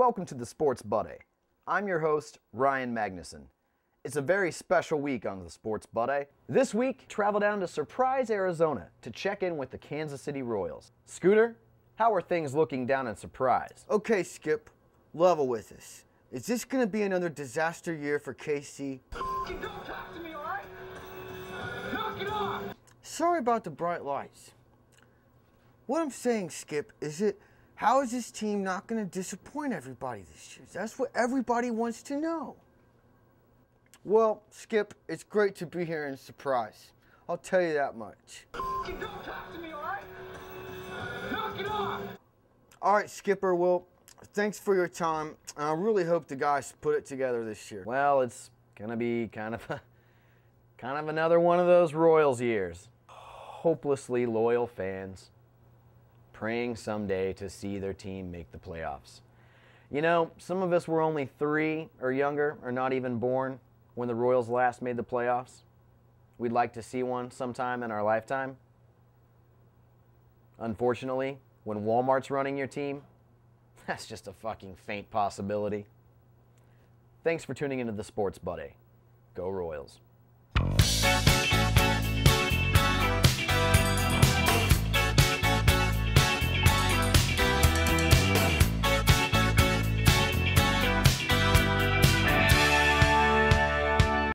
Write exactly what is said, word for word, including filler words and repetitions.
Welcome to the Sports Buddaye. I'm your host, Ryan Magnuson. It's a very special week on the Sports Buddaye. This week, travel down to Surprise, Arizona to check in with the Kansas City Royals. Scooter, how are things looking down in Surprise? Okay, Skip, level with us. Is this gonna be another disaster year for K C? Don't talk to me, all right? Knock it off! Sorry about the bright lights. What I'm saying, Skip, is it? How is this team not going to disappoint everybody this year? That's what everybody wants to know. Well, Skip, it's great to be here in Surprise. I'll tell you that much. Don't talk to me, all right? Knock it off! All right, Skipper, well, thanks for your time. And I really hope the guys put it together this year. Well, it's going to be kind of, a, kind of another one of those Royals years. Hopelessly loyal fans, praying someday to see their team make the playoffs. You know, some of us were only three or younger or not even born when the Royals last made the playoffs. We'd like to see one sometime in our lifetime. Unfortunately, when Walmart's running your team, that's just a fucking faint possibility. Thanks for tuning into the Sports Buddaye. Go Royals.